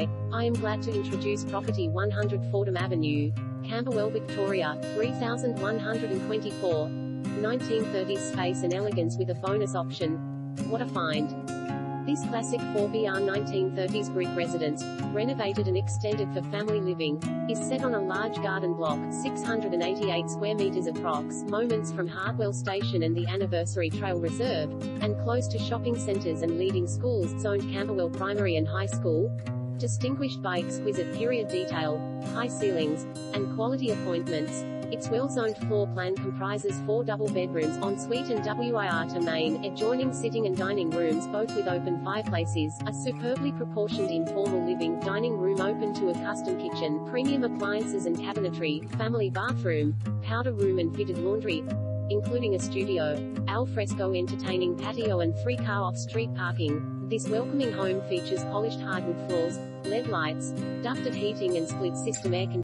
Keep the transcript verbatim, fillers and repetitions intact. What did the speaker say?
Hi, I am glad to introduce property one hundred Fordham Avenue, Camberwell, Victoria, three thousand one hundred twenty-four, nineteen thirties. Space and elegance with a bonus option. What a find! This classic four B R nineteen thirties brick residence, renovated and extended for family living, is set on a large garden block, six hundred eighty-eight square meters approx, moments from Hartwell Station and the Anniversary Trail Reserve, and close to shopping centers and leading schools. Zoned Camberwell Primary and High School, distinguished by exquisite period detail, high ceilings, and quality appointments. Its well-zoned floor plan comprises four double bedrooms, ensuite and W I R to main, adjoining sitting and dining rooms both with open fireplaces, a superbly proportioned informal living dining room open to a custom kitchen, premium appliances and cabinetry, family bathroom, powder room and fitted laundry, including a studio, al fresco entertaining patio and three-car off-street parking. This welcoming home features polished hardwood floors, L E D lights, ducted heating and split-system air conditioning.